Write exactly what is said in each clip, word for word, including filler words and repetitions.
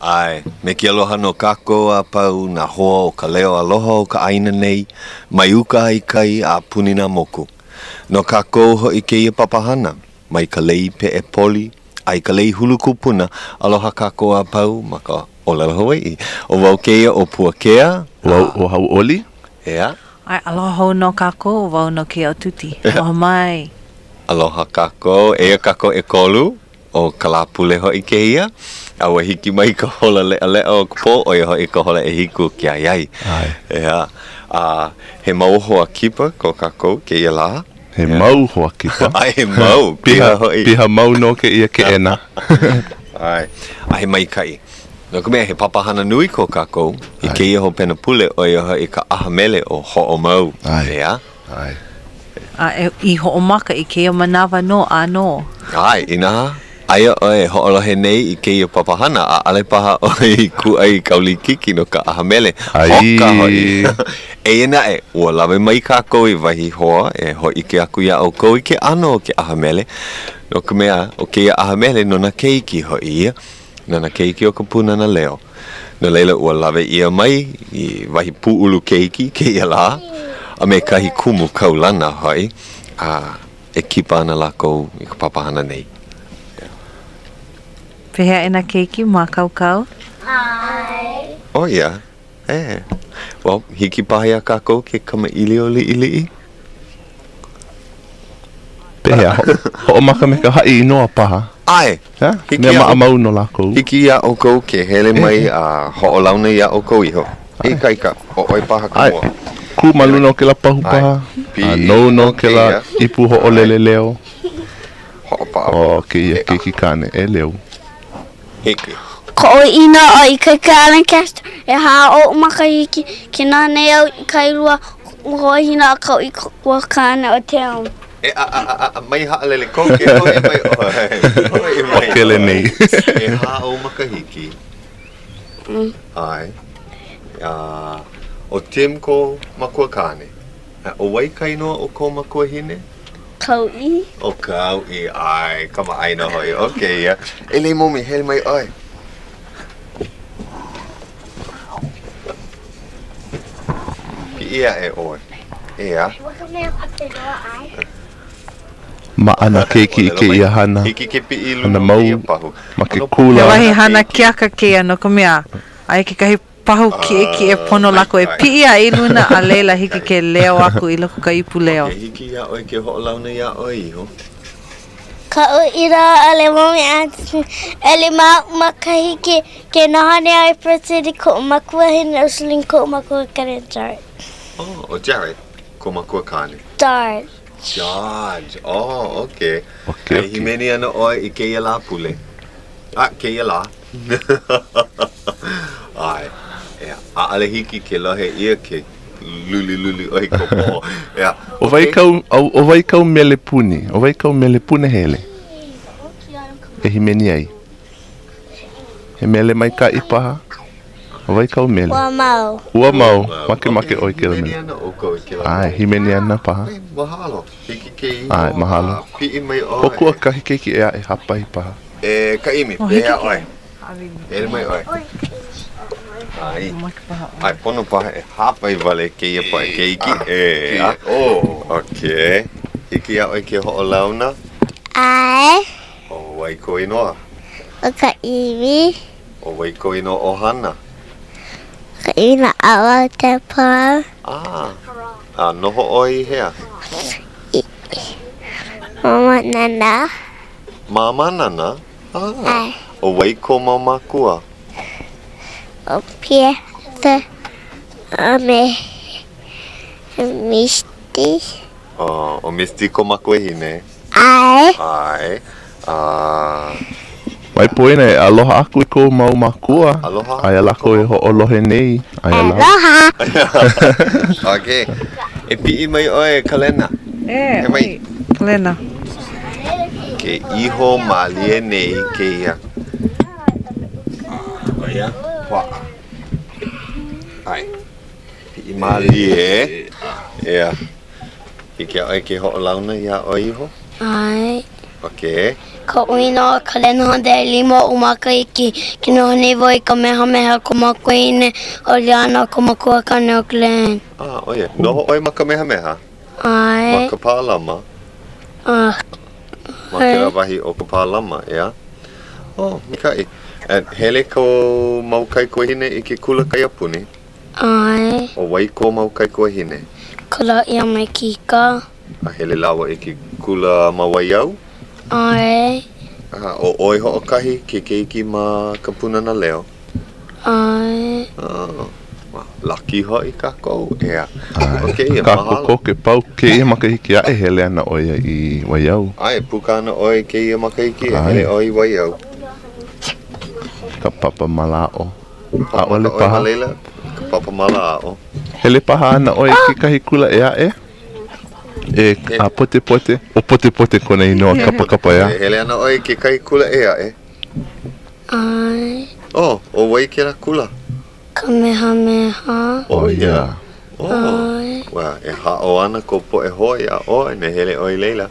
Ai, me ki aloha no kako a pau na hoa o ka leo aloha o ka aina nei, mai uka haikai a punina moku. No kako ho i keia papahana, mai ka lei pe e poli, ai ka lei hulu kupuna, aloha kako a pau ma ka olala Hawaii. O wau keia o puakea. Wau o hau oli? Ea. Ai, aloha no kako o wau no kia o tuti. Aloha mai. Aloha kako, ea kako e kolu. O kalapule ho i keia. Awa hiki mai ka hola lea lea o kupo o iho i ka hola e hiku ki ai ai. Ea. Uh, he mau hoa kipa ko kakou ke ia la. He yeah. mau hoa kipa? Ai he mau. Piha ho i. Piha mau no ke ia ke ena. Ai. Ai he mai kai. No ka mea he papahana nui ko kakou. I ke ia ho pena pule o iho i ka ahamele o ho o mau. Ai. Ea. Ai. A, e, I ho o maka i ke ia manawa no a no. Ai inaha. Aia oe, ho'olohe nei I keia papahana, a alepaha oe ku ai kaulikiki no ka ahamele. Hoka hoi. E ena e, ua lawe mai kākou I wahi hoa, e hoi ke aku ia au kou I ke ano ke ahamele. No ka mea, o keia ahamele no na keiki hoi ia, no na keiki o ka pūnana leo. No leila ua lawe ia mai, I wahi pūulu keiki keia la, a me kahi kumu kaulana hoi, a e kipa ana lākou I ka papahana nei. Pehea ena keiki mā kaukau? Ai. Oh, yeah. Eh. Well, hiki pāhea kākou ke kama ili o li ili I? Pehea, ho'o maka me ka ha'i inoa paha. Ai. Mea maa mau no lākou. Hiki ia o kou ke hele mai a ho'o launa ia o kou iho. E kaika, ho'oi paha kaua. Ku malu no ke la pahu paha. A nou no ke la ipu ho'o lele leo. Ho'o paha. O ke keiki kāne e leo. Hiki. Ko ina o I ka kāna kasta e hā o maka hiki ki nā nei au I kairua ko ina kau I kua kāna o te au. E a a a a mai ha'a lele kou ke hoi mai oi I mai. O kele nei. E hā o maka hiki. Ai. O tim ko makua kāne. O wai kainoa o ko makua hine? Kau I. O kau I, ai, kama aina hoi, ok, yeah. E lei momi, hele mai oi. Ki ia e oi. Ia. Ma ana keiki I ke ia hana. Hiki ke pi I luna ia pahu. Ma ke kula. Wahi hana kiaka keia no kumea. Ai ke kahi pahu ki e ki e pono lako e pi ia I luna a leila hiki ke leo aku I loko ka ipu leo. Hiki ia oi ke ho'o launa ia oi iho. Ka o ira ale momi atu ele maka hiki ke nahane ai presidi ko makua hina usling ko makua kare Jared. Oh, o Jared ko makua kane. Jared. Jared, oh, okay. Okay, okay. Himeni ana oi I ke ia la pule. Ah, ke ia la. Ai. Yeah. A ale hiki ke lohe ia ke luli luli oi ko po. Yeah. O vai kau o vai kau melepuni. O vai kau melepune hele. E himeni ai. E mele mai ka ipaha. O vai kau mele. Ua mau. Ua mau. Make make oi ke mele. Ai, himeni ana paha. Mahalo. Hiki ke. Ai, mahalo. Pii mai oi. O kua kahi ke ki e hapai paha. E ka imi pe oi. Ele mai oi. Ai, ai pono paha e hapa I wale keia paha keiki e a o. Ok, hiki ia oi ke ho'o launa? Ai. O wai ko inoa? O ka iwi. O wai ko ino o hana? Ka ina awa te paha. Ah, a noho oi hea? Mama nana. Mama nana? Ah, o wai ko mama kua? O pia te ame misti. Oh, o misti ko makua hine. Ai. Ai. Ah. Wai poina e aloha aku I ko mau makua. Aloha. Ai alako e ho'olohe nei. Ai alako. Aloha. Okay. E pi'i mai oe kalena. E, oi. Kalena. Ke iho malie nei ke ia. Oia. Wow. Ai. I mali e. Yeah. I ke oi ke ho'o launa ia oi ho. Ai. Okay. Ka uina kalena de lima umakaiki kinohani voi kamehameha kumakuine oliana kumakua kaneoklen. Ah, oye. Noho oi makamehameha? Ai. Makapalama. Ah. Makiravahi o kapalama, yeah? Oh, mikai. And hele ko maukai kohine iki kula kayapuni? Ai. O wai ko maukai kohine? Kula ia mai kika. A hele lawa iki kula mawaiau? Ai. Ah, o oi hoʻokahi ke keiki ma ka Pūnana Leo. Ai. Ah, laki hoʻi kākou ea. Okay, mahalo. Kākou ke pau ke ia makahiki ae hele ana oia i waiau. Ai, puka ana oi ke ia makahiki ae hele oi waiau. Ka papa malao. A ole paha. Ka papa malao. Hele paha ana oi ki kahi kula ea e? E a pote pote, o pote pote kona inoa kapa kapa ea. Hele ana oi ke kai kula ea e? Ai. Oh, o wai ke la kula? Kamehameha. Oh ia. Ai. Wa, e hao ana ko po e hoi a oi me hele oi leila.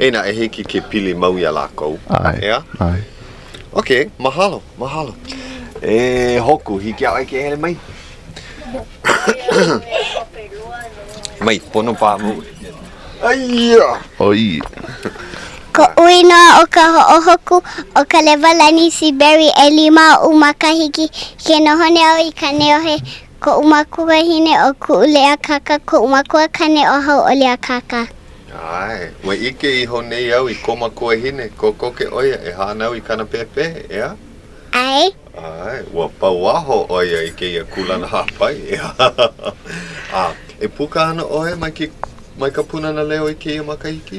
E na e hiki ke pili mau ia lākou. Ai. Ea? Ai. Ok, mahalo, mahalo. E hoku, hiki a oi ke hele mai? Mai, pono pā mu. Aia! Oi! Ko uina o ka hoʻohoku o ka lewalani Siberi e lima o makahiki ke nohone au i ka neohe ko umakua hine o kuʻulea kaka ko umakua kane o hau olea kaka. Ai, ua ike i honei au i ko makua hine ko koke oia e hānau i kana pepe, ea? Ai. Ai, ua pauaho oia i keia kulana hapai, ea? A, e puka ana oe mai ki mai ka Pūnana Leo i keia makahiki?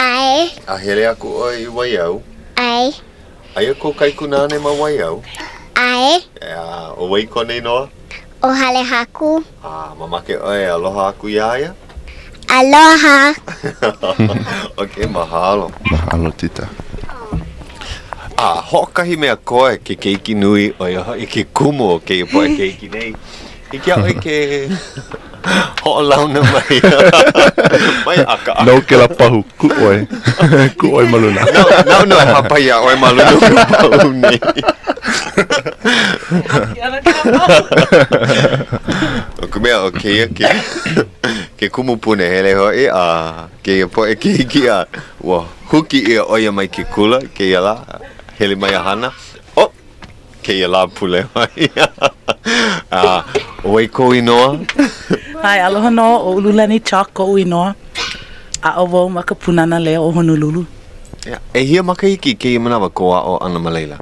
Ai. A hele aku oi i waiau? Ai. Aia ko kaikunane ma waiau? Ai. Ea, o wai kone noa? O hale haku. A, mamake oi aloha aku iaia? Aloha. Ok, mahalo. Mahalo, tita. A, hoʻokahi mea koe ke keiki nui o ia i ke kumu o keia poe keiki nei. Hiki a oi ke hoʻolauna mai. Mai aka aka. Nau ke la pahu kuʻoi. Kuʻoi maluna. Nau no e hapai a oi maluna kuʻoi nei. O kumea o keia ke ke kumu pune hele hoi a keia poe keiki a ua huki ia oia mai ke kula keia la hele mai a hana. O! Keia la pule mai. Ah, oi ko inoa. Hai, aloha no, o ululani chak ko inoa. A o wau maka Pūnana Leo O Honolulu. Yeah. E hia makahiki ke i manawa koa o ana malaila?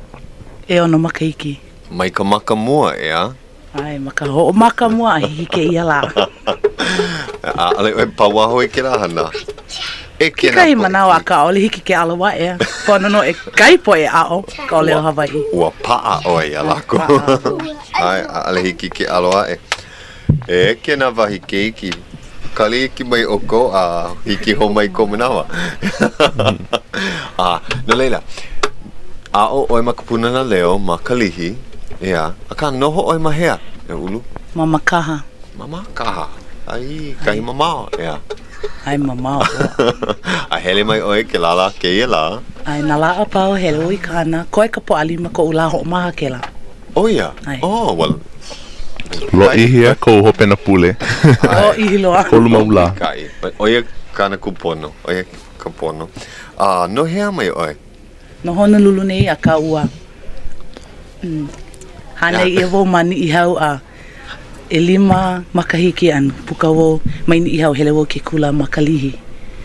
E ono makahiki. Mai ka maka mua, ea? Ai, maka ho maka mua hihi ke ia la. A ale oi pauaho e ke la hana. E ke na kai manawa ka ole hiki ke alawa ea. Ponono e kai poe a o ka Leo Hawaii. Ua paa oe ia lako. Ai, ale hiki ke alawa e. E ke na wahi keiki. Kali ki mai oko a hiki ho mai ko manawa. A, no leila. A o oi maka Pūnana Leo makalihi. Ea, a ka noho oi mahea e ulu? Mama kaha. Mama kaha. Ai, kahi mamao ea. Ai mamao. A hele mai oi ke lala keia la. Ai nala a pao helo i kana. Koe ka po alima ko ula ho maha ke la. Oh ia? Oh, well. Lo ihia ko hopena pule. O ihi loa. Ko luma ula. Oia kana kupono. Oia kupono. Ah, no hea mai oi? No Honolulu nei a ka ua. Hānei ia wau mani i hau a e lima makahiki anu. Puka wau maini i hau hele wau ke kula makalihi.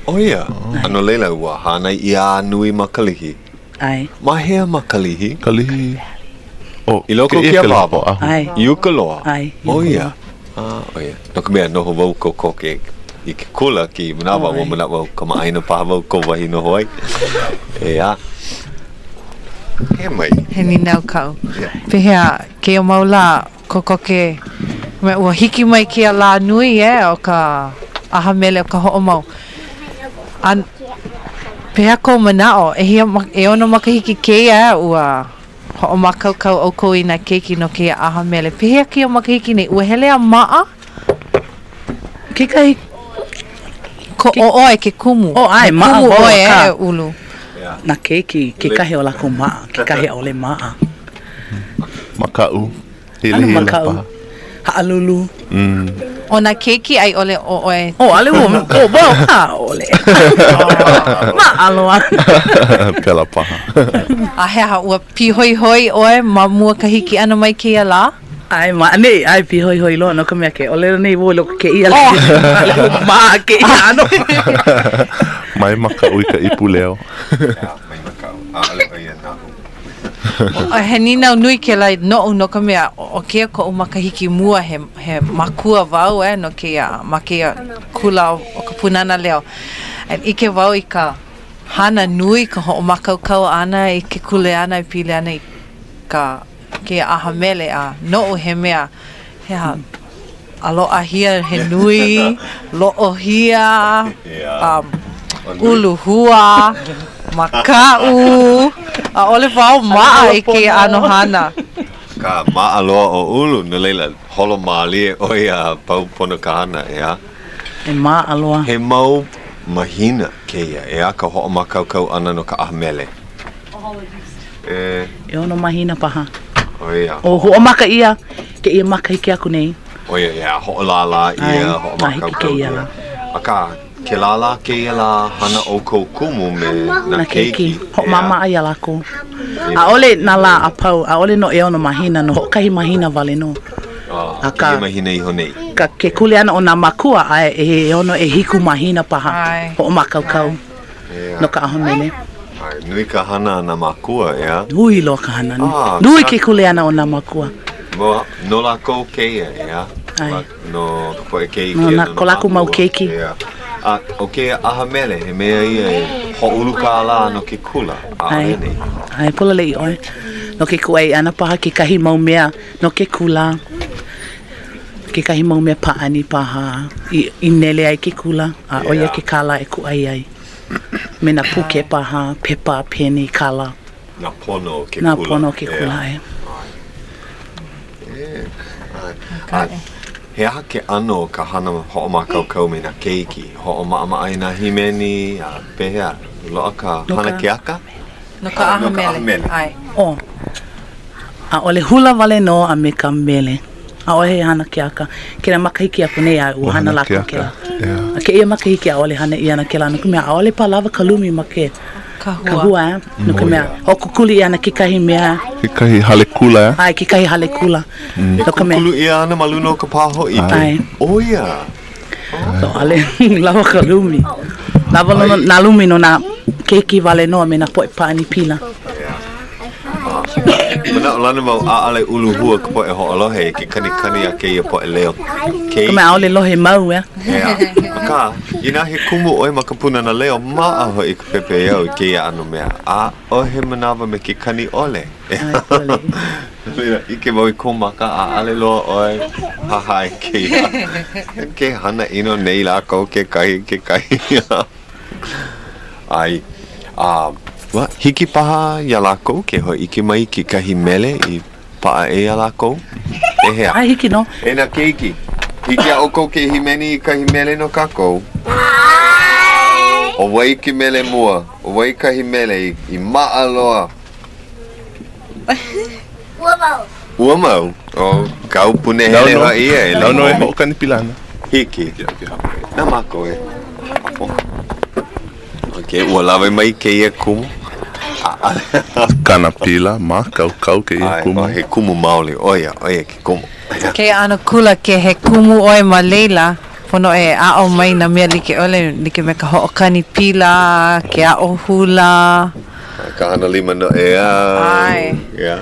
Oh ia? Ano leila ua hānei ia nui makalihi. Ai. Mahea makalihi. Kalihi. Oh, i loko kia pāpa. Ai. Iuka loa. Ai. Oh ia. Ah, oh ia. No ka mea noho wau ko koke i ke kula ki manawa wau manawa wau ka maaina paha wau ko wahi noho ai. Ea. He mai. He ninau kau. Pehea, ke o maula kokoke me ua hiki mai kia la nui e o ka aha mele o ka ho'o mau. Pehea kou manao, e ono makahiki keia ua ho'o makau kau au kou ina keiki no kia aha mele. Pehea kia o makahiki nei, ua hele a maa? Ke kai? Ko o oe ke kumu. O ai, maa o oe e ulu. na keiki, ke kahe o lako maa, ke kahe o le maa. Makau, hele hele paha. Ha'alulu. Mm. O na keiki ai ole o oe. O ale o, o bau ha ole. Ma aloa. Pela paha. A hea haua pihoi hoi oe ma mua kahiki ana mai keia la? Ai ma nei ai pi hoi hoi lo no ka mea ke ole nei wo lo ke ia la ma ke ia no mai Makau ka ipu leo mai Makau ale ia na o henina nui ke la no no ka mea o ke ko makahiki mua he he makua vau e no ke ia ma ke ia kula o ka punana leo ai ike vau i ka hana nui ka ho makaukau ana i ke kule ana i pile ana i ka ke ahamele a no he mea he a aloa hia he nui lo'o hia um, uluhua Makau a ole vau maa i ke anohana ka maa loa o ulu no leila holo maali o ia paupono ka ana ea he maa aloa he mau mahina keia ea ka ho'o makaukau ana no ka ahamele e ono mahina paha. Oh yeah. Oh, ho maka ia ke ia maka hiki aku nei. Oh yeah, yeah. Ho la la ia ho maka ke ia. Aka ke la la ke ia la hana o ko kumu me na keiki. Ho mama ai ala ko. A ole na la a pau, a ole no e ono mahina no ho kahi mahina vale no. Aka mahina i ho nei. Ka ke kule ana ona makua ai e ono e hiku mahina paha. Ho maka kau. No ka ahomene. Nui ka hana na makua, ea? Nui lo ka hana. Ah, nui ke kuleana o na makua. Mo, no la kou keia, ea? Ai. No, ko e keiki. No, na ko laku mau keiki. Ea. A, o keia ahamele, he mea ia e ho'ulu ka ala no ke kula. Ai, ai, pula lei oe. No ke kuei ana paha ke kahi mau mea no ke kula. Ke kahi mau mea paani paha. I, i nele ai ke kula. A oia ke kala e kuai ai. Mena puke paha, pepa, peni, kala. Na pono ke kula. Na pono ke kula, e. He aha ke ano ka hana ho'o makaukau me na keiki, ho'o ma'ama'ai na himeni, a pehea, loa ka hana ke aka? No ka ahamele, ai. O, a ole hula vale no a me ka mele. A ole hana ke aka, ke na makahiki aku nei a u hana lako ke la. Yeah. Ke ia makahiki a ole hana i ana ke la no kumea a ole palawa kalumi ma ke kahua no kumea o kukuli ana ke kahi mea ke kahi hale kula ai ke kahi hale kula no kumea kukulu ia ana maluno ka paho i ai o ia so ale lawa kalumi lawa na lumi no na keiki vale no me na poe pani pila. Mana olana mau a ale ulu hua ko e ho alohe ke kani kani a ke ia po e leo ke ma ole lohe mau e ka ina he kumu oi ma kapuna na leo ma a ho ik pepe yo ke ia anu mea a o he manava me ke kani ole mira ike mau ko ma ka a ale lo oi ha ha ke ia ke hana ino nei la ko ke kai ke kai ai a wa hiki paha ia lākou ke hoi iki mai ki kahi mele i paa e ia lākou e hea ai hiki no e na keiki hiki a oko ke himeni i kahi mele no kākou o wai ki mele mua o wai kahi mele i maa loa ua mau ua mau o kau pune hele wa ia e lau no e hokani pilana hiki na mako e apo ke ua lawe mai ke ia kumu kana pila ma kaukau ke ia kumu ai he kumu maoli oia oia ke kumu ke ana kula ke he kumu oe ma leila pono e a o mai na mea like ole like me ka ho'okani pila ke a o hula ka ana lima no e ai ia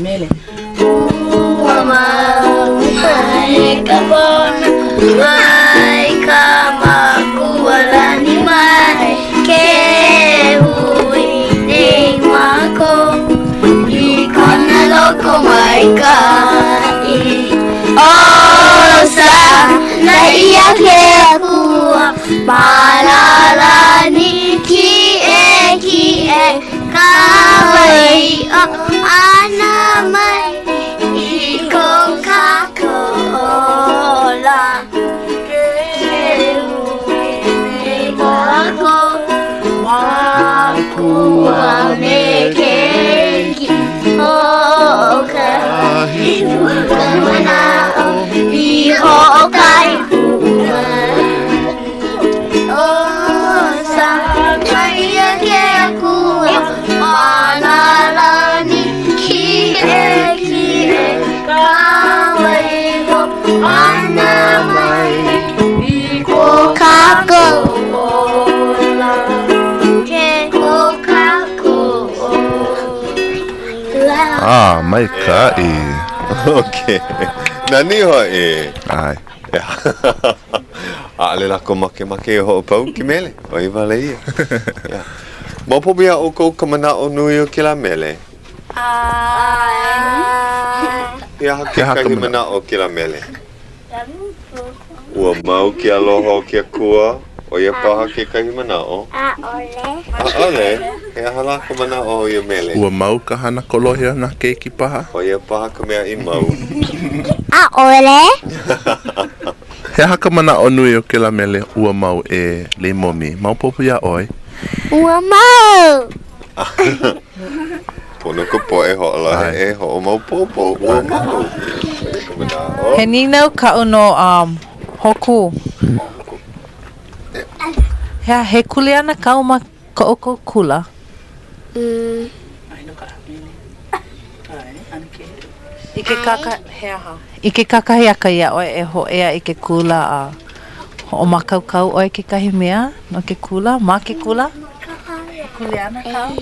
mele mai ka pona mai ka makua lani mai ke hui nei mai kaʻi. O sa naiiyak e kua paalala ni kiʻe kiʻe kawaii o ana mai i Coca-Cola. Kua nekeki o kahi Ah, my car. Yeah. Okay. Nani hoi. Ai. Ah, le la koma ke make ho pau ki mele. Oi valei. Mo pobia o ko kamana o nui ki la mele. Ah. Ya ke kamana o ki la mele. Ua mau ki aloha ki kua. Oia paha ke kahimana o? A ole. A ole? Ea hala kumana o ia mele. Ua mau ka hana kolohia na keiki paha? Oia paha ka mea I mau. A ole? Hea haka mana o nui o ke la mele ua mau e le momi. Mau popo ia oi? Ua mau! Pono ko poe ho ala he e ho mau popo. Ua mau. He ninau ka uno um, hoku. Yeah, he kule ana kauma ko'oko kula. Mm. Ike kaka hea ha. Ike kaka hea ka ia oe e hoea ike kula a o makaukau oe ke kahi mea no ke kula, ma ke kula. Kule ana kau.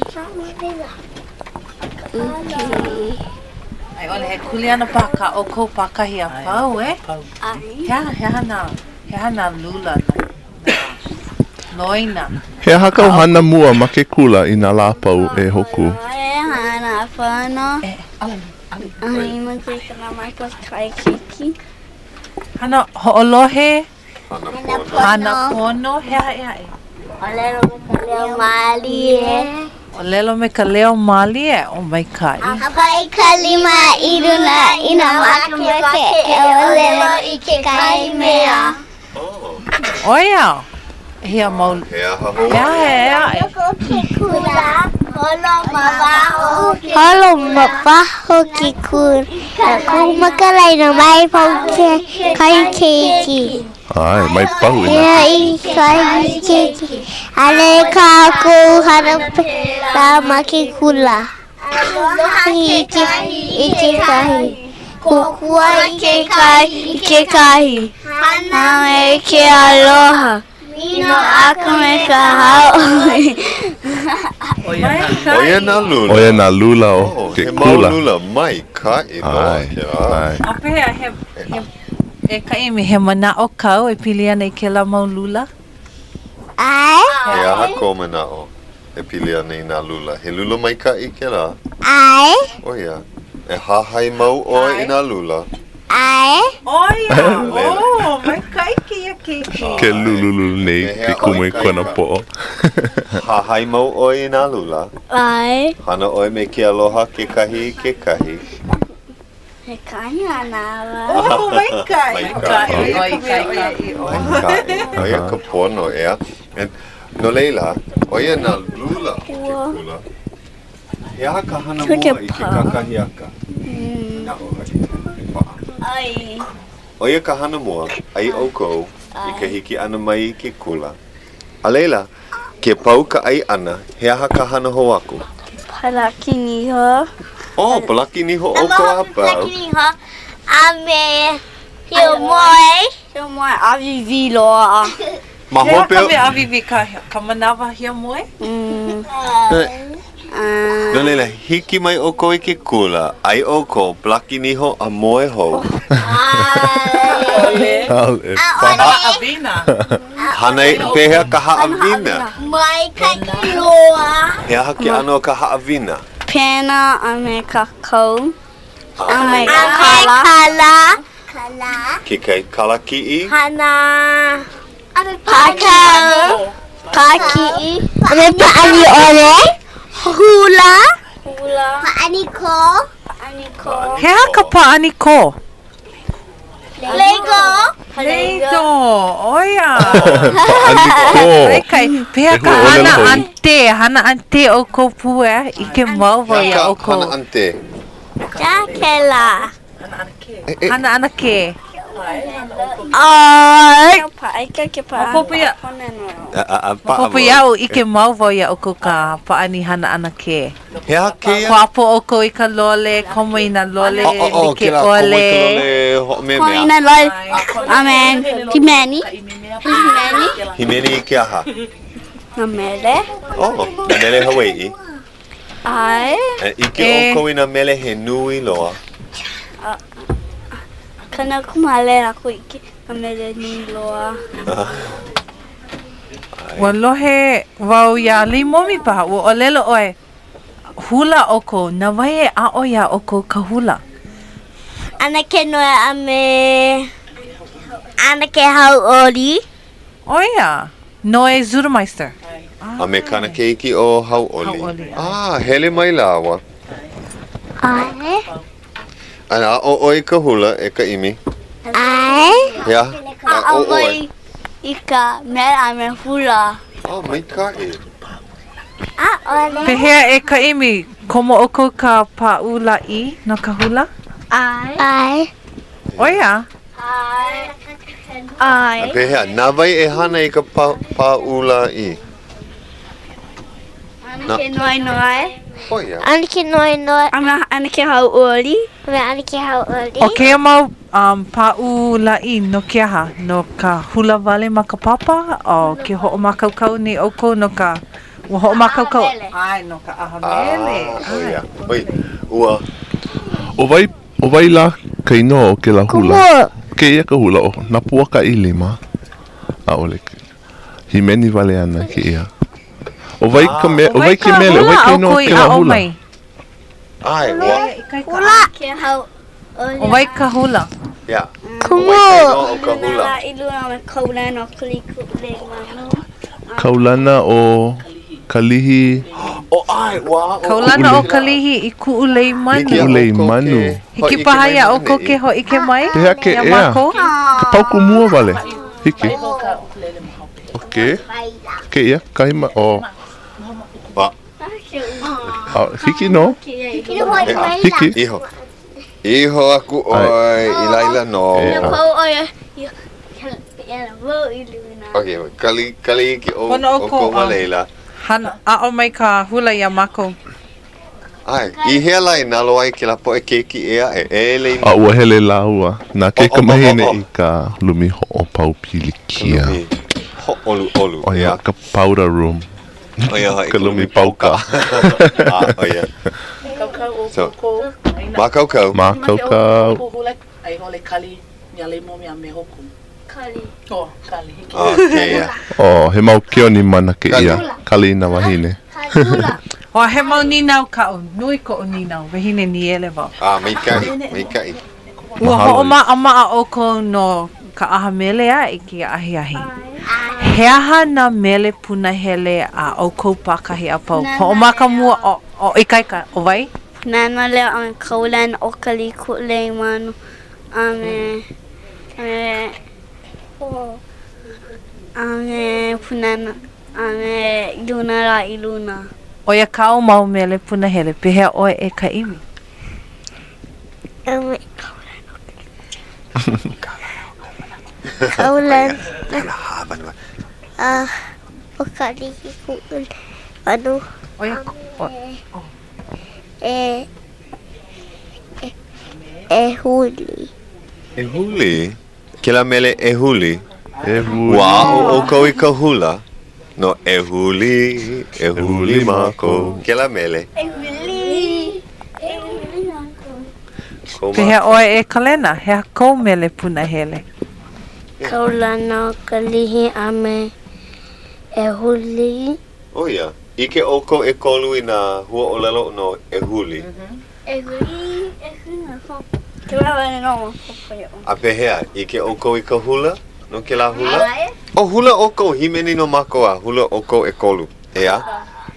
Ai ole he kule ana pa ka oko pa ka hea pau e. Hea hea na hea na lula na. Loina. He haka hana mua ma ke kula I nā lāpau e hoku. E hana whanau. E au. Ai ma ke kana mai ko kaikiki. Hana ho'olohe. Hana pono. Hea ea e. Olelo me ka leo mali e. Olelo me ka leo mali e. O mai kai. Hapa I ka lima iruna ina makumeke e olelo I ke kai mea. Oia. Hea mau. Hea haho. Hea hea. Ko ki kula. Holo mawaho ki kula. Holo mawaho ki kula. Ko makalai na mai pau ke kai keiki. Ai, mai pau ina. Hea I kai keiki. Ale ka ko harape la ma ki kula. Aloha ke kahi. Ike kahi. Kokua ike kahi. Ike kahi. Hana ike aloha. Ino akame ka haoi. Oia na lula. Oia na lula o ke kula. He mau lula mai ka I noa. Apea he ka imi he mana o kau e pili ana I ke la mau lula? Ai? He aha ko mana o e pili ana I na lula. He lula mai ka I ke la? Ai? Oia. E hahai mau o I na lula. Ai? Oia! Oh, mai kai ke ia keiki. Ke lululu nei te kumu I kona po'o. Hahai mau oi nā lula. Ai? Hana oi me ke aloha ke kahi ke kahi. He kahi anawa. Oh, mai kai. Mai kai. Mai kai. Mai kai. Oia ka pono ea. No leila, oia nā lula ke kula. Hea ka hana mua I ke kakahiaka. Nā oia. Ai. Oia ka hana mua, ai oukou, I ka hiki ana mai ke kula. A leila, ke pau ka ai ana, he aha ka hana ho aku. Palaki niho. Oh, palaki niho oukou a pau. Palaki niho, a me heo moe. Heo moe avivi loa. Ma hope o. Hea ka me avivi ka manawa heo moe? No leila, hiki mai oukou I ke kula, ai oukou, palaki niho a moe hou. Aole. Aole. Paha abina. Hanai pehea kaha abina. Mai ka kiloa. Hea haki ano kaha abina. Pena ame kakau. Aumai kala. Kala. Kala. Kikai kalakii. Hana. Pakau. Pakii. Ane paani ole. Hula. Hula. Paani ko. Paani ko. Hea ka paani ko. Lego. Lego. Oia. Paani ko. Pea ka hana ante. Hana ante o ko pua. Ike maua ia o ko. Hana ante. Jakela. Hana anake. Ai paika ke pa popia popia o ike mauva ia o ka paani hana anake hea ke ko apo o ko ika lole komo ina lole ike ole komo ina lole amen himeni himeni himeni ke aha namele oh namele Hawaii ai ike o ko ina mele he nui loa Kana kumale aku iki amele ni loa. Wallahi wau ya limo mi pa wo olelo oe. Hula oko na wae a oya oko ka hula. Ana ke no ame ana ke hau oli. Oya no e Zurmeister. Ame kana ke iki o hau oli. Ah hele mai lawa. Ai. Ana o oi ka hula e ka imi. Ai? Ya. A o oi ika me a me hula. Oh my god. A ole. Pehea e ka imi komo oko ka paula I no ka hula? Ai. Ai. Oia. Ai. Ai. Pehea na vai e hana I ka paula I. Ana ke noi noi. Ana ke noi noi. Ana ana ke hau oli. Ana ke hau oli. Okay, mau um pau lain no kia ha no ka hula vale maka papa o ke ho makau kau ni oko no ka ho makau kau. Ai no ka ahamele. Oia. Oi. Ua. O vai o vai la kai no ke la hula. Ke ia ka hula o na pua ka I lima. A ole. Himeni vale ana ke ia. O vai ka me, o vai ke mele, o vai ke no ke hula. Ai, hula ke hau. O vai ka hula. Ya. Kumo. O ka hula. Iluna kaulana kaliku le manu. Kaulana o kalihi. O ai, wa. Kaulana o kalihi I ku le manu. Ku le manu. Hiki pahaya o ko ke ho ike mai. Ya mako. Pau kumua vale. Hiki. Okay. Okay, ya. Kai ma o Ba. Ah, Hiki no. Hiki. Hijo. Hijo aku oi, Ilaila no. Okay, kali kali ki o ko Leila. Han a o mai ka hula ya mako. Ai, I hela ina loai ki la po ke ki ea e ele. A o hele la ua. Na ke ka mahine I ka lumi ho o pau pilikia. Olu olu. Oh yeah, ka powder room. Oh yeah, kalumi pauka. Ah, oh yeah. So, makauko. Makauko. Ai hole kali, mi alemo mi amehoku. Kali. Oh, kali. Okay. Oh, he mau kio ni mana ke ia. Kali na wahine. Oh, he mau ni nau ka un, nui ko un ni nau, wahine ni eleva. Ah, mikai, mikai. Wa oma ama o ko no ka ahamele a iki ahi ahi. Heaha na mele puna hele a o kaupaka he a pau. Ho maka mua o o ikaika o vai? Nana le an kaulan o kali kule manu. Ame ame o ame puna ame iluna la iluna. Oia kau mau mele puna hele pehea o e ka imi. Ame kaulan o kaulan kaulan Ah, pokali kikul. Ano? Oya. Eh. Eh huli. Eh huli. Kila mele eh huli. Eh huli. Wow, o koi ka hula. No eh huli, eh huli mako. Kila mele. Eh huli. Eh huli mako. Te ha oe e kalena, ha ko mele puna hele. Kaulana kalihi ame. Ehuli. Oh yeah. Ike oko e kolu ina hua olelo no ehuli. Ehuli. Ape hea, I ke oko I ka hula, no ke la hula. O hula oko, himeni no makoa, hula oko e kolu, ea?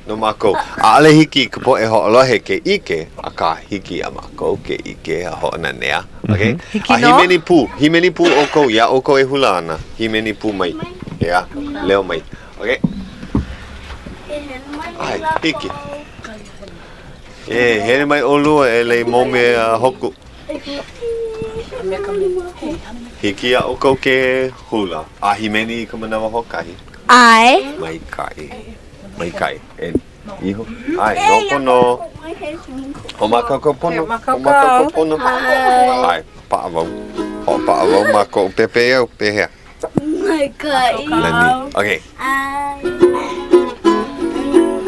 No mako, aale hiki ka po e ho'olohe ke ike, a ka hiki a mako ke ike a ho'onanea. Okay? A himeni pu, himeni pu oko, ia oko e hula ana, himeni pu mai, ea, leo mai. Okay? Ai, hiki. E, here mai olua e lei mome a hoku. Hiki a oko ke hula, a himeni I ka manawa hokahi. Ai. Mai kai. Mai kai. And hijo. Ai, no no. O macaco pono. O macaco pono. Ai, pavo. O pavo macaco pepe o pepe. Mai kai. Okay. Ai.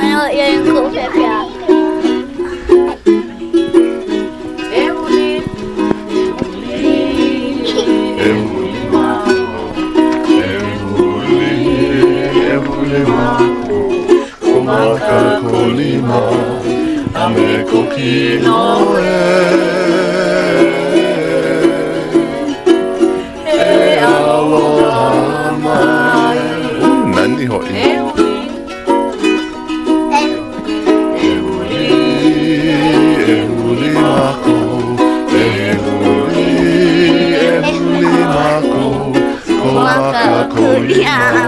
Ai, eu não pepe. Lima, ame kokino e, e aloha mai. Nani hoi. E uli, e uli mako, e uli, e uli mako, komaka kolima,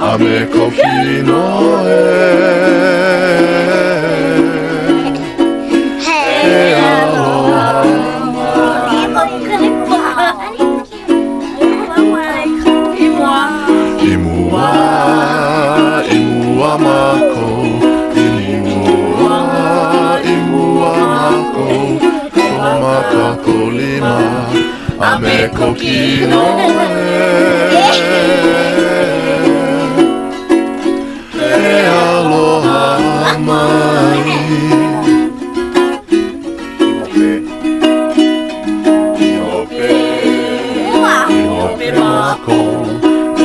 ame kokino e. Ame kokino e, e aloha mai. Ihope, ihope mako,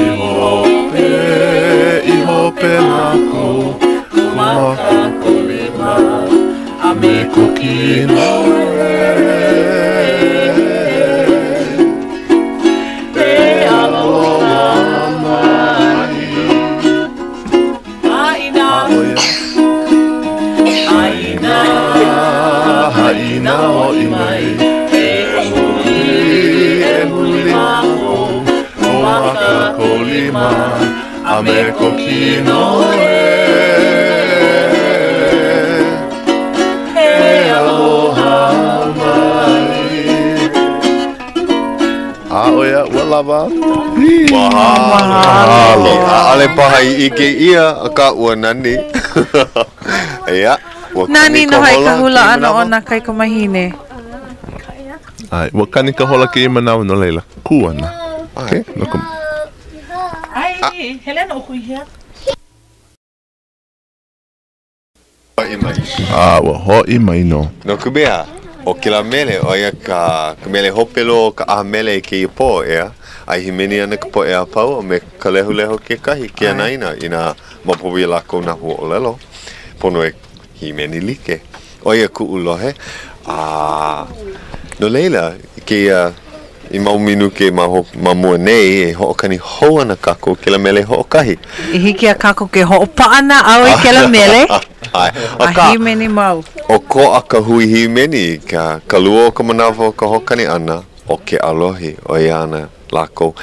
ihope, ihope mako, kumaka kolima, ame kokino e. Ame kokino e, e aloha mai. Aoia ua lava. Mahalo. Aale paha I ike ia a ka ua nani. Ea. Nani no hai ka hula ana o na kai kumahine. Ai, ua kani ka hola ke I manawa no leila. Kuana. Okay, no kumahine. Helen o hui hea. Hoi mai. Ah, wa hoi mai no. No kubea. O ke la mele o ia ka mele hopelo ka a mele ke I po ea. Ai himeni ana ka po ea pau o me ka lehu leho ke kahi ke anaina. Ina mapobi lako na hu o lelo. Pono e himeni like. O ia ku ulohe. Ah, no leila ke ia... I mau minu ke mamua nei e hoʻokani hou ana kako ke la mele hoʻokahi. I hiki a kako ke hoʻopaʻana au I ke la mele. A himeni mau. O ko a ka hui himeni ka kalua o ka manawa o ka hoʻokani ana o ke alohi o ia ana lākou.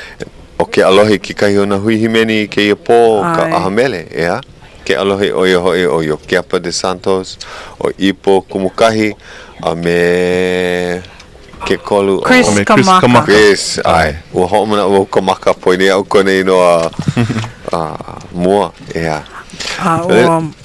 O ke alohi ki kahi o na hui himeni ke ia pō ka aha mele ea. Ke alohi o ia hoi o Yokeapa de Santos o Ipo Kumukahi a me... Ke kolu Chris Kamaka. Chris, ai. Ua hoʻo mana ua kamaka poinea au konei no a mua, ea.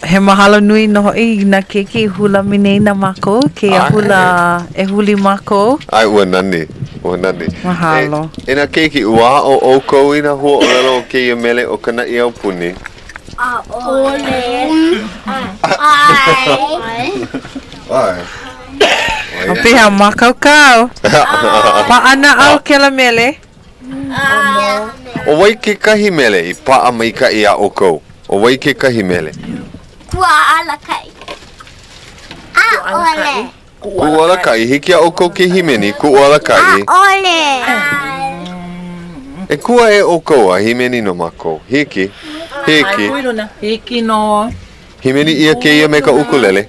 He mahalo nui no hoi na keke hula minei na mako, ke a hula e huli mako. Ai, ua nani, ua nani. Mahalo. E na keke ua o oukou I na hua olelo ke I mele o kana I au puni. A ole. Ai. Ai. O piha makaukau. Paana au ke la mele. O wai ke kahi mele I paa mai ka I a okou. O wai ke kahi mele. Kua ala kai. A ole. Kuʻualakai, hiki a o Kokehime ni kuʻualakai. Ole. E kua e okoa himeni no mako. Hiki, hiki. Hiki no. Himeni ia keia me ka ukulele.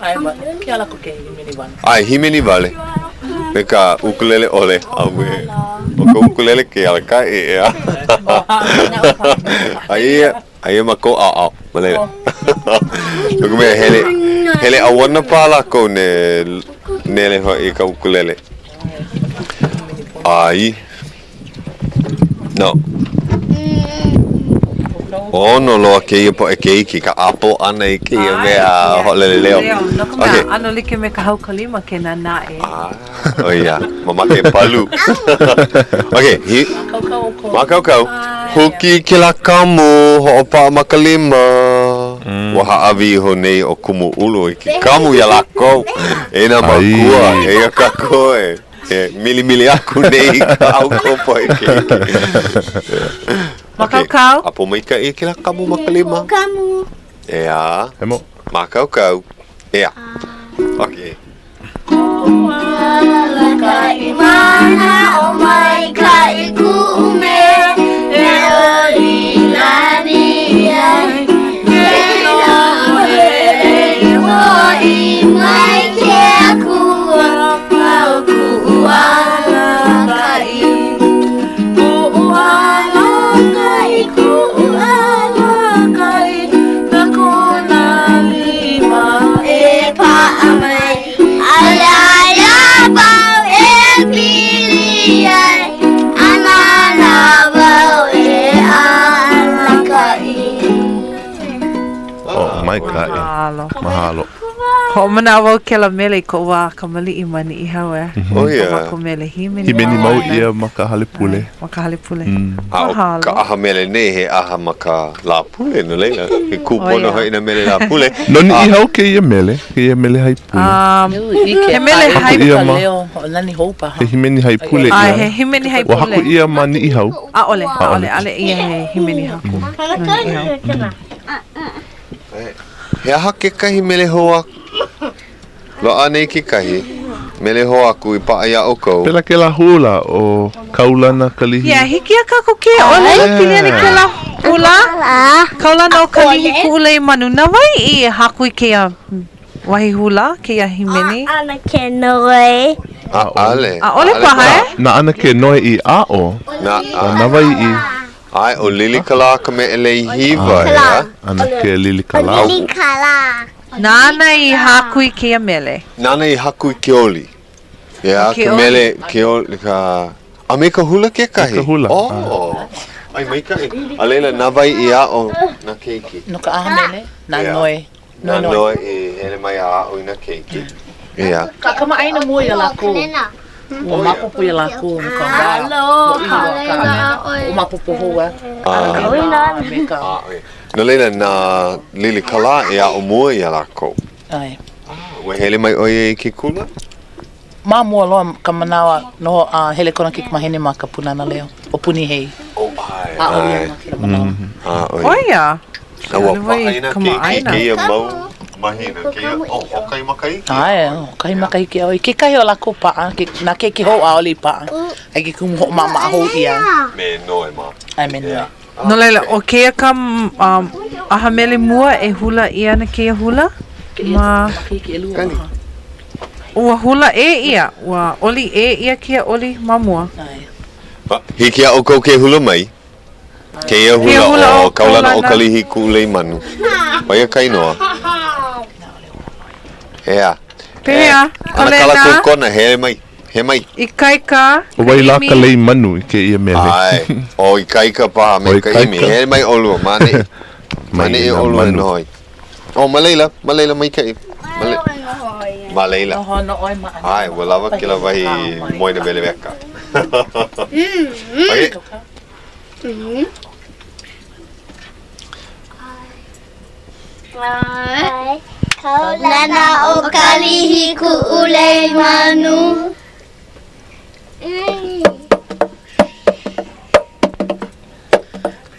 Ai, ke ala koke himeni vale. Ai, himeni vale. Me ka ukulele ole. Awe. O ka ukulele ke ala ka e ea. Ai, ai mako a a. Malena. Look me hele. Hele a wana pala ko ne nele ho e ka ukulele. Ai. No. Oh no lo ke e po e ke ki ka apo ana e ke me a holele leo. Okay. Ano like me ka hau kalima ke na na e. Oh yeah. Mama ke palu. Okay, he. Makau kau. Huki kila kamu ho pa makalima. Wahaavi ho nei o kumu ulu ki kamu ya lako e na makua e a kako e mili mili aku nei ka aukopo e keiki. Makaukau? Apo maika e kila kamu makalima? Kamu. Ea. Hemo. Makaukau. Ea. Ok. Kualaka I mana o maika I kume e ori lani ai. Mahalo. Mahalo. Ho mana wau ke la mele ko wa ka mali I mani I hawe. Oh yeah. Ko mele himeni. Himeni mau ia maka halepule. Maka halepule. Mahalo. Ka aha mele nei he aha maka la pule no leila. Ke kupona ho ina mele la pule. No ni hau ke ia mele. Ke ia mele hai pule. Um, ke mele hai pule o nani hopa. He himeni hai pule. Ah, he himeni hai pule. Wa haku ia mani I hau. A ole. A ole. Ale ia he himeni haku. He aha ke kahi mele hoa. Loa nei ke kahi. Mele hoa ku I paa ia o kou. Pela ke la hula o kaulana kalihi. Yeah, hiki a kako ke ole. Pili ni ke la hula. Kaulana o kalihi ku ule I manuna wai I hakui ke a wahi hula ke ia himeni. A ana ke noe. A ole. A ole paha e? Na ana ke noe I a o. Na ana wai I. Ai o lili kala ka me elei hiva ia. Ana ke lili kala. Lili kala. Nana I haku I ke mele. Nana I haku I ke oli. Ia ke mele ke oli ka. A me ka hula ke kahi. Ka hula. Oh. Ai me ka. A leila na vai ia o na keiki. No ka aha mele. Na noe. Na noe e ele mai a o I na keiki. Ia. Ka kama aina mua ia lako. O mapupu I laku o kongau, o iwa kana, o mapupu hoa. Ah, meka. No leila na lili kala e a o mua I lako. Ai. We hele mai oie I ke kula? Mā mua loa ka manawa no hele kona ki mahene ma ka punana leo. O puni hei. O ai. A oia ma ki manawa. A oia. Oia. Na wapahaina ki kia mau. Mahina ke o kai makai ki ai o kai makai ki o ke kai ola ko pa ke na ke ki ho a oli pa ai ki kum ho mama ho ia me no e ma ai me no leila o ke ka a hamele mua e hula ia na ke hula ma o hula e ia wa oli e ia ki oli mamua ai pa hiki o ko ke hula mai ke hula o kaulana o kalihi ku lei manu vai kai no. Yeah. Pea. Ana kala kokona he mai. He mai. I kai ka. O vai la ka lei manu ke ia mele. Ai. O I kai ka pa me ka imi. He mai olu mane. Mane e olu noi. O maleila, maleila mai ka. Maleila. Ho no oi ma. Ai, wala va ke la vai moi de bele veka. Ai. Mhm. Ai. Kaulana o kalihi ku ulei manu.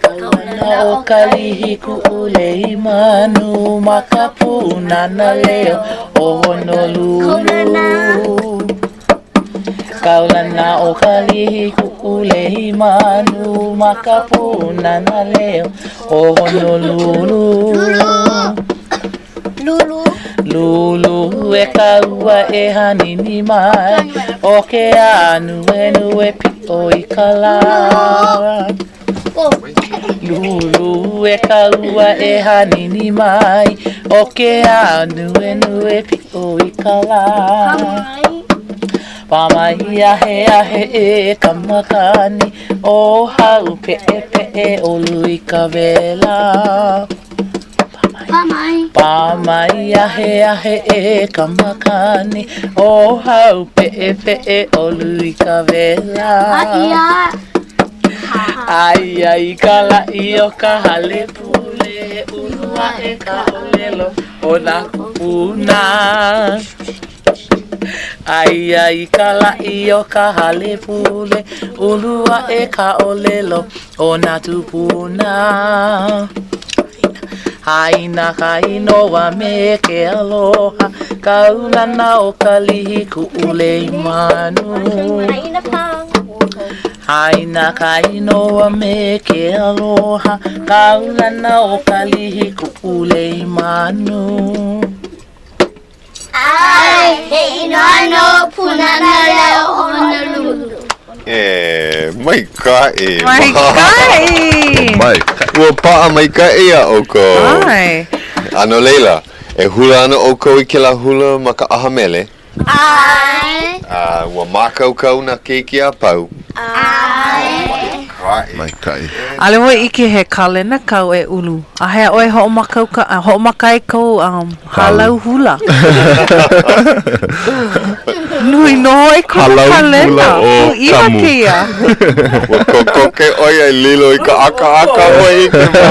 Kaulana o kalihi ku ulei manu. Maka punana leo o Honolulu. Kaulana o kalihi kukulehi manu maka pūnana leo o Honolulu. Lulu Lulu e kaua e hanini mai o ke anu e nue pito I kala. Lulu e kaua e hanini mai o ke anu e nue pito I kala. Pama i ahe ahe e kamakani o hau pe e pe e o lui ka vela. Pama i ahe ahe e kamakani o hau pe e pe e o lui ka vela. Ai ai ka lai o ka hale pule ulua e ka olelo o na kupuna. Ai ai ka lai o ka hale pule ulua e ka olelo o na tupuna. Haina ka inoa me ke aloha kaulana o ka lihi kuʻulei manu. Haina ka inoa me ke aloha kaulana o ka lihi kuʻulei manu. Ai, hei noa no Pūnana Leo O Honolulu. E, mai kae. Mai kae. Mai kae. Ua paa mai kae a oukou. Ai. Ano Leila, e hula ana oukou I ke la hula ma ka ahamele? Ai. A, ua mākaukau na keiki a pau? Ai. Mai kae. Ale mo Ike he kalena kau e ulu. A hea oe hoʻomākauka, hoʻomākai kau halau hula. Nui noho e kau kalena. Halau hula o kamu. Wa kokoke oia I lilo I ka aka aka oe Ike ma.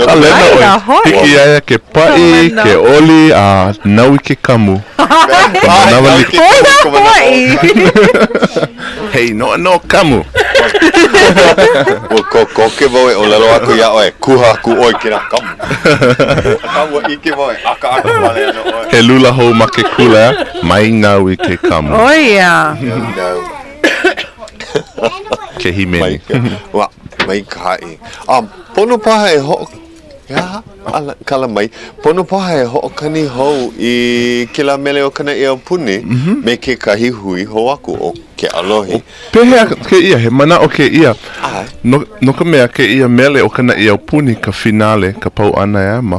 Kalena oe. Hiki aia ke pai, ke oli, a nau I ke kamu. Nau I ke kamu. Hei no no kamu. Ko ko ke voi o lalo aku ya oe kuha ku oe kira kamu. Kamu Ike voi aka aka wale no oe. He lula hou ma ke kula mai ngau I ke kamu. Oh yeah. Ke himeni. Wa mai kai. Am pono paha e ho ya ala kala mai pono paha e ho kani hou I kila mele o kana e puni me ke kahi hui ho aku o ke alohi. Pehea ke ia he mana o ke ia. No no ka mea ke ia mele o kana ia puni ka finale ka pau ana ia ma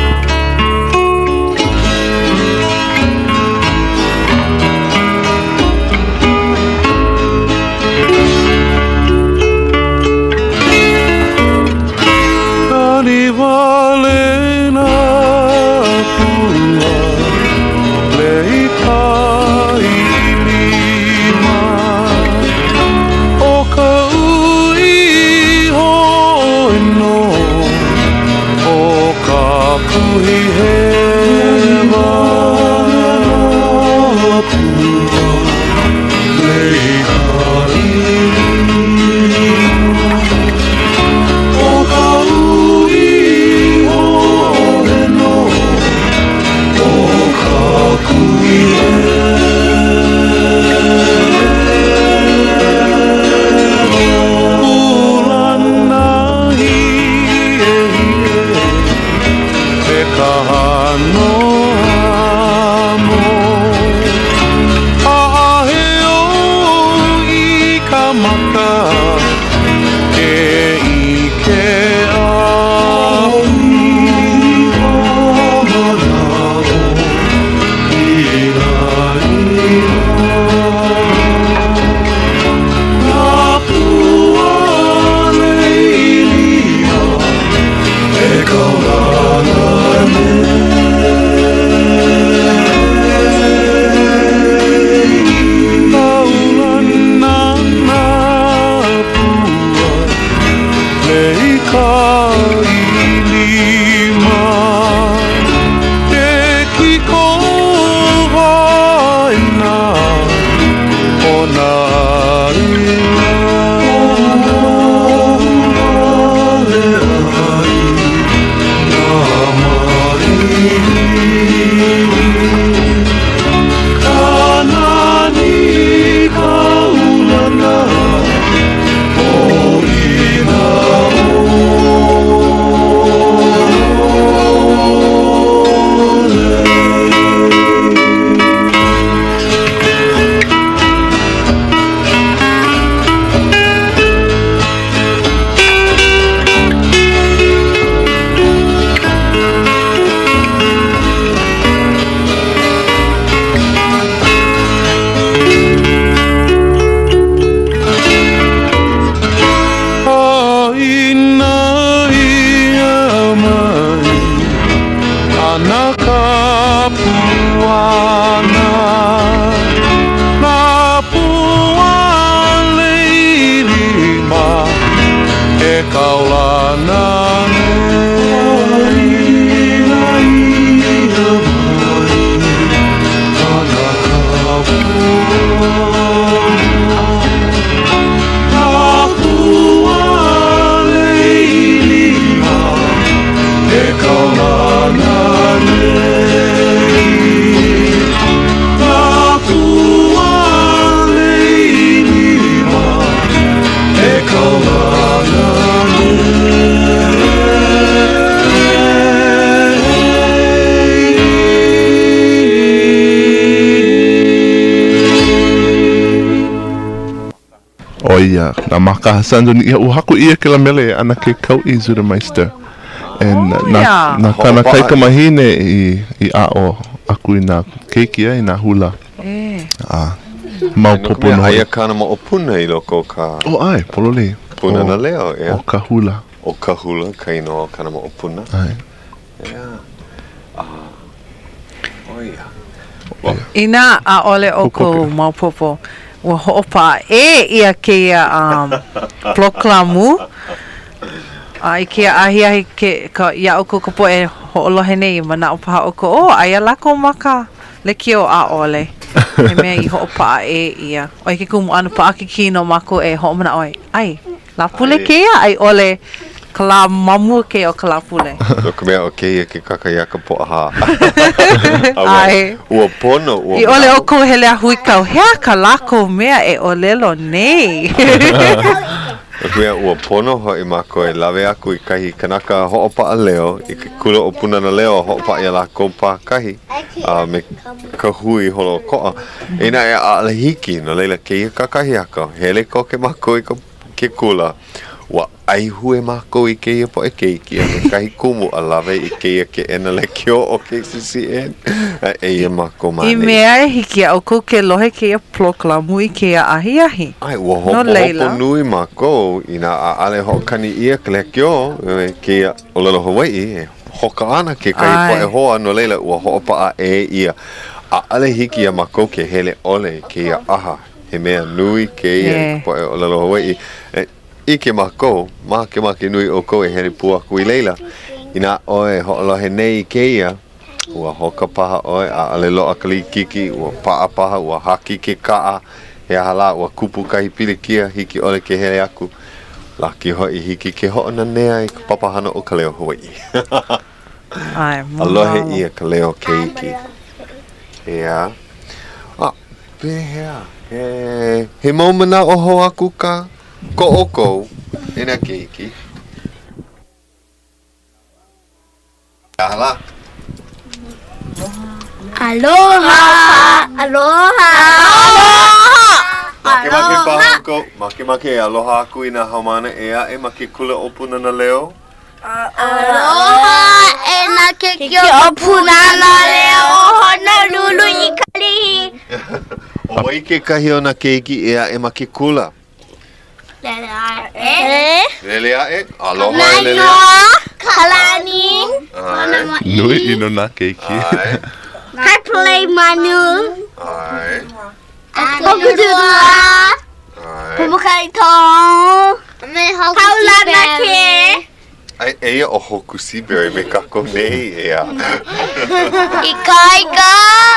No amor. O ia, na makahasandu ni ia uhaku ia kila mele ana ke kau I Zudermeister. And oh, na, yeah. na kana kaika mahine I, I a o aku I na keikia I na hula. Eh. Ah, mau popun hoi. Aia kana ma opuna I loko ka. Oh ai, polole. Pūnana Leo, yeah. O ka hula. O ka hula, ka ino kana ma opuna. Ai. Yeah. Ah. O ia. Well, yeah. Ina a ole o ko mau popo. Wa hopa e ia ke um proklamu ai ke ahi ahi ke ka ia o ko po e olohe nei mana opa o ko o ai la ko maka le kio a ole e me hopa e ia o ke ku anu pa ke kino mako e ho mana oi ai la pule ke ai ole kala mamu ke o kala pule do ke o ke ke ka ka po ha ai o pono o I ole o ko hele a hui ka he kala ko mea e olelo nei o ke o pono ho I mako e lave aku I kahi kanaka ho pa leo I kulo o Pūnana Leo ho pa ia la ko pa kahi a me ka hui holo ko e na a le hiki no leila ke ka kahi ako hele ko ke mako I ke kula wa ai hue mako I ke po e ke ki kai kumu alave I ke ke ena le kio o K C C N e mako mane I me ai hiki o ko ke lohe ke proklamu I ke ahi ahi ai wo ho nui mako ina ale ho kani I ke kio ke olelo Hawaii ho ka ana ke kai po e ho ano leila wo ho pa e ia ale hiki ya mako ke hele ole ke aha he me nui ke po e olelo Hawaii Ike mako, maki maki nui o koe heri pua kui leila. Ina oe ho'olohe nei keia. Ua hoka paha oe a aleloa kali kiki. Ua paa paha, ua haki ke kaa. Hea hala, ua kupu kahi pili kia. Hiki ole ke hele aku. Laki hoi hiki ke ho'ona nea I papahana o Ka Leo Hawaiʻi. Alohe ia Ka Leo keiki. Hea. Ah, be hea. He, he mau mana oho aku ka. Ko oko ina keiki. Aloha. Aloha. Aloha. Make make pahoko. Make make aloha ku ina haumana ea e make kula o Pūnana Leo. Aloha e make kio o Pūnana Leo o Honolulu I Kalihi. O wai ke kahi ona keiki ea e make kula. Lelea e. Lelea e. Aloha e lelea. Kalani. Nui ino na keiki. Kai play manu. Ai. Popudua. Ai. Pumukaitong. Me hokusiberi. Kaulana ke. Ai eia o hokusiberi me kako nei ea. Ikaika.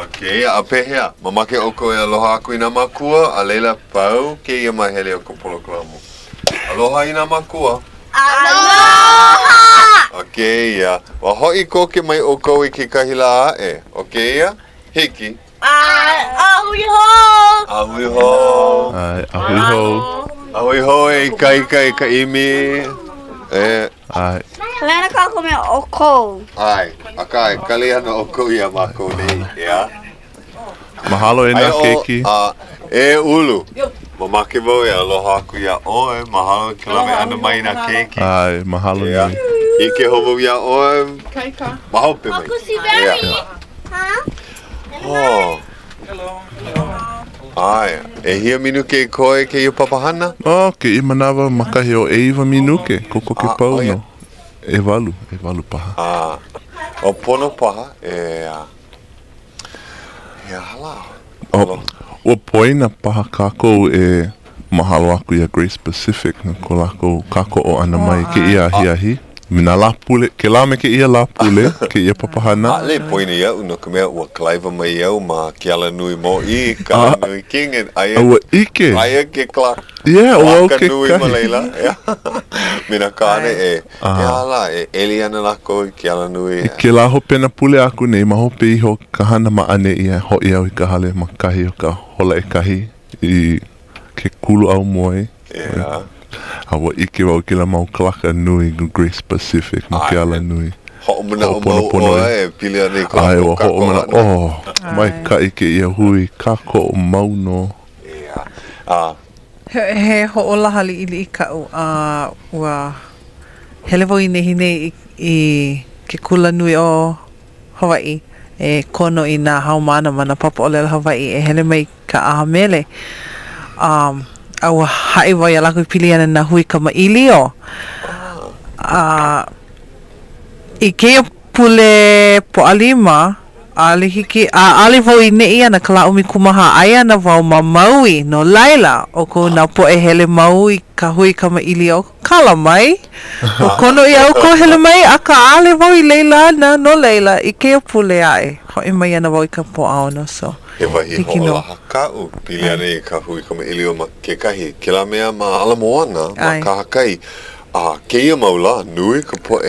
Ok, a pehea. Mamake oko e aloha aku ina makua. A leila pau ke ia mahele o kopoloklamu. Aloha ina makua. Aloha! Okay, yeah. Wa hoi koke mai o koe ki kahila ae. Okay, yeah? Hiki. Ahui ho! Ahui ho! Ahui ho! Ahui ho e kaika e kaimi. Eh. Ai. Lena ka kome o koe. Ai. Aka e kalihana o koe ia mako nei. Yeah? Mahalo e na keiki. E ulu. Mamake vau e aloha aku ia oe, mahalo ke lawe anu mai na keiki. Ai, mahalo nei. I ke homo ia oe. Kai ka. Mahope mai. Makusi Daddy. Huh? Oh. Hello. Hello. Ai, e hia minuke koe ke iu papahana? Oh, ke I manawa makahi o eiva minuke. Koko ke pau no. E valu, e valu paha. Ah. O pono paha e a. E a hala. O, o poina paha kako e mahalo aku ia Grace Pacific na ko lako kako o ana mai ke ia hiahi. Mina lapule, ke la me ke ia lapule, ke ia papahana. A le poina ia una kumea ua klaiva mai iau ma ke ala nui mo I, ka ala nui king and aia. Aua ike. Aia ke klaka. Yeah, ua uke kai. Klaka nui ma leila. Mina kane e, e ala e eliana lako I ke ala nui. Ke la hopena pule aku nei ma hope iho kahana ma ane ia ho iau I ka hale ma kahi o ka hola e kahi I ke kulu au moe. Yeah. Awa ike wau ke la mau klaka nui Grace Pacific ma ke ala nui. Hoʻomana o mau oa e pili ane klaka. Ai wa hoʻomana o. Mai ka ike ia hui kako o mauno. He hoʻolaha li ili I kau a ua helevo I nehi nei I ke kula nui o Hawaii e kono I nā haumana mana papa olele Hawaii e hele mai ka ahamele. Um... Awa hae wai a laku I piliana na hui ka maili o. Uh, I kea pule po alima, alihiki, a alivau I nei ana ka la umi kumaha aia na wau ma maui no laila o ko na po e hele maui ka hui ka maili o kala mai. O kono I au ko hele mai a ka alivau I leila na no leila I kea pule ae. Hoi mai ana wau I ka po aono so. E wahi hola hakau, pili ane ka hui ka maili o ma ke kahi, ke la mea ma ala moana, ma ka hakai, a keia maula nui ka po e ke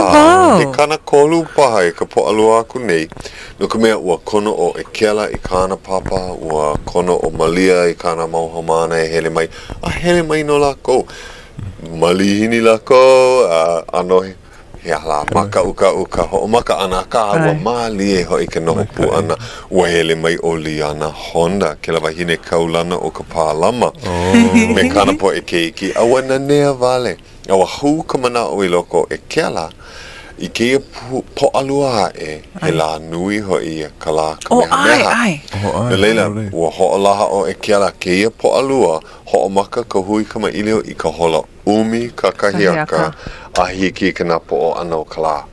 paha, he kana kolu paha e ka po alua aku nei, no ka mea ua kono o e kela I kana papa, ua kono o malia I kana mauhamana e hele mai, a hele mai no lako, malihini lako, a anohi. He ala maka uka uka ho maka anaka wa mali ho ikano pu ana wele mai oliana honda kela wahine kaulana o kapalama me kana po ekeiki awana ne vale awa hu kamana o iloko ekela ike po alua e ela nui ho ia kala kameha leila wa ho ala o ekela ke po alua ho maka ko hui kama ilio ikahola umi kakahiaka ahiki kana po ano kala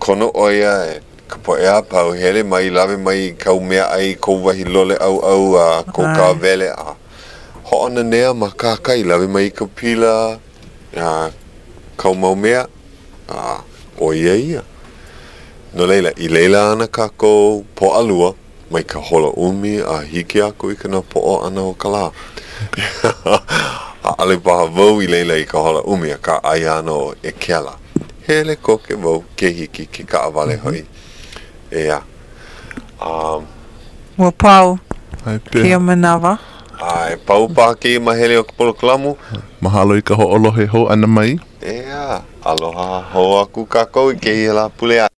kono oia e kapo ea pau hele mai lave mai kau mea ai ko wahi lole au au a ko ka vele a ho ana nea makakai lave mai ka pila a kau mau mea a oia ia no leila I leila ana kako po alua mai ka hola umi a hiki aku I kana po ano kala Ale paha vau I leila I ka hola umi a ka aiano o e kela. Hele koke vau ke hiki ki ka awale hoi. Ea. Ua pau. Kia manawa. Ai, pau paha ki I mahele o kapolo klamu. Mahalo I ka ho'olohe ho ana mai. Ea. Aloha ho aku kakou I ke hila pulea.